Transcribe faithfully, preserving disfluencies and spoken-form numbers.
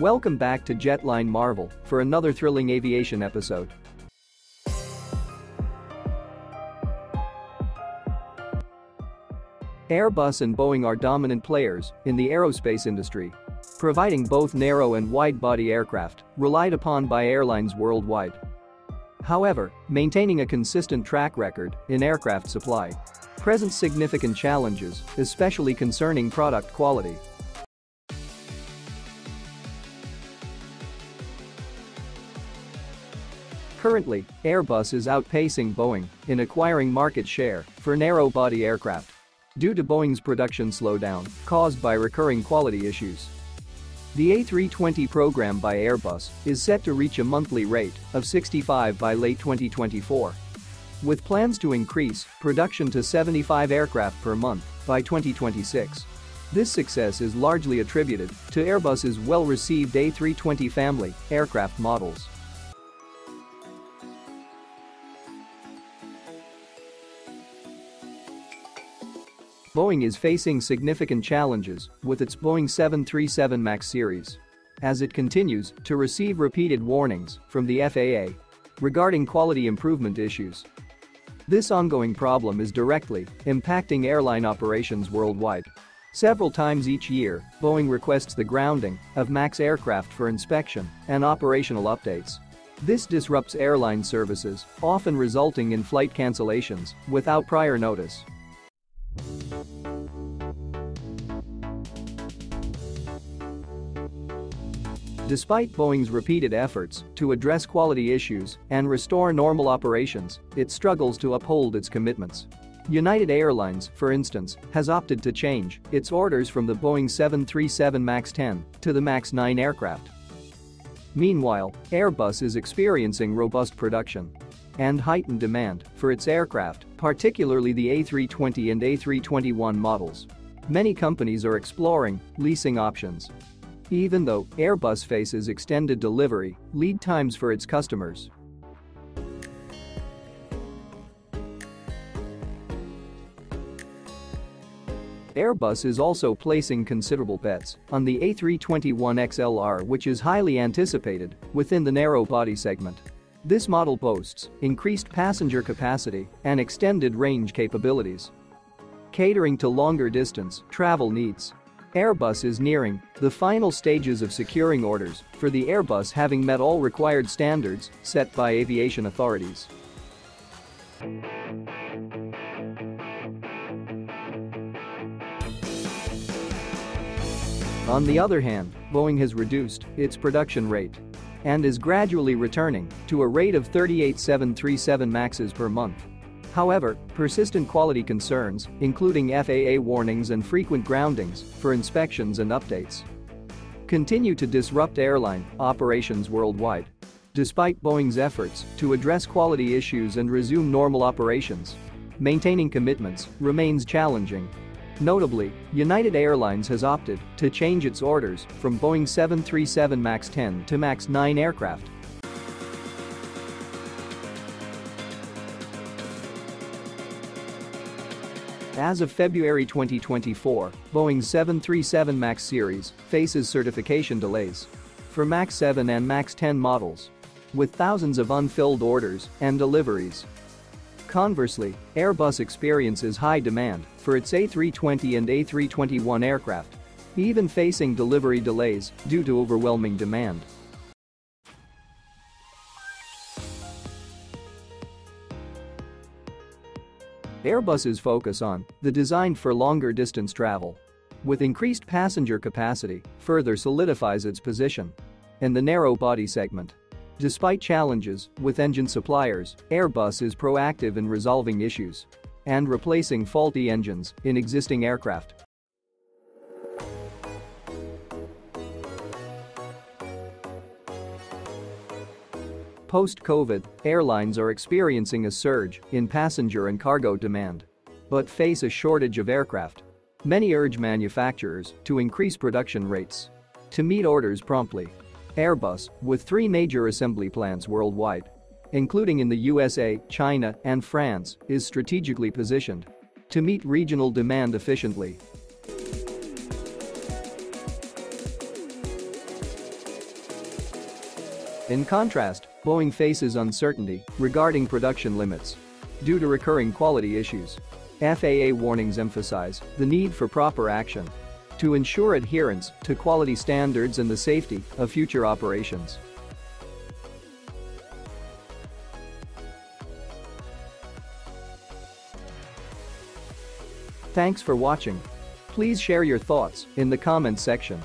Welcome back to Jetline Marvel for another thrilling aviation episode. Airbus and Boeing are dominant players in the aerospace industry, providing both narrow and wide-body aircraft relied upon by airlines worldwide. However, maintaining a consistent track record in aircraft supply presents significant challenges, especially concerning product quality. Currently, Airbus is outpacing Boeing in acquiring market share for narrow-body aircraft due to Boeing's production slowdown caused by recurring quality issues. The A three twenty program by Airbus is set to reach a monthly rate of sixty-five by late twenty twenty-four, with plans to increase production to seventy-five aircraft per month by twenty twenty-six. This success is largely attributed to Airbus's well-received A three twenty family aircraft models. Boeing is facing significant challenges with its Boeing seven thirty-seven MAX series, as it continues to receive repeated warnings from the F A A regarding quality improvement issues. This ongoing problem is directly impacting airline operations worldwide. Several times each year, Boeing requests the grounding of MAX aircraft for inspection and operational updates. This disrupts airline services, often resulting in flight cancellations without prior notice. Despite Boeing's repeated efforts to address quality issues and restore normal operations, it struggles to uphold its commitments. United Airlines, for instance, has opted to change its orders from the Boeing seven thirty-seven MAX ten to the MAX nine aircraft. Meanwhile, Airbus is experiencing robust production and heightened demand for its aircraft, particularly the A three twenty and A three twenty-one models. Many companies are exploring leasing options. Even though Airbus faces extended delivery lead times for its customers. Airbus is also placing considerable bets on the A three twenty-one X L R, which is highly anticipated within the narrow-body segment. This model boasts increased passenger capacity and extended range capabilities, catering to longer distance travel needs. Airbus is nearing the final stages of securing orders for the Airbus, having met all required standards set by aviation authorities. On the other hand, Boeing has reduced its production rate and is gradually returning to a rate of thirty-eight seven thirty-seven MAXes per month. However, persistent quality concerns, including F A A warnings and frequent groundings for inspections and updates, continue to disrupt airline operations worldwide. Despite Boeing's efforts to address quality issues and resume normal operations, maintaining commitments remains challenging. Notably, United Airlines has opted to change its orders from Boeing seven thirty-seven MAX ten to MAX nine aircraft. As of February twenty twenty-four, Boeing's seven thirty-seven MAX series faces certification delays for MAX seven and MAX ten models, with thousands of unfilled orders and deliveries. Conversely, Airbus experiences high demand for its A three twenty and A three twenty-one aircraft, even facing delivery delays due to overwhelming demand. Airbus's focus on the design for longer distance travel with increased passenger capacity further solidifies its position in the narrow-body segment. Despite challenges with engine suppliers, Airbus is proactive in resolving issues and replacing faulty engines in existing aircraft. Post-COVID, airlines are experiencing a surge in passenger and cargo demand, but face a shortage of aircraft. Many urge manufacturers to increase production rates to meet orders promptly. Airbus, with three major assembly plants worldwide, including in the U S A, China, and France, is strategically positioned to meet regional demand efficiently. In contrast, Boeing faces uncertainty regarding production limits due to recurring quality issues. F A A warnings emphasize the need for proper action to ensure adherence to quality standards and the safety of future operations. Thanks for watching. Please share your thoughts in the comments section.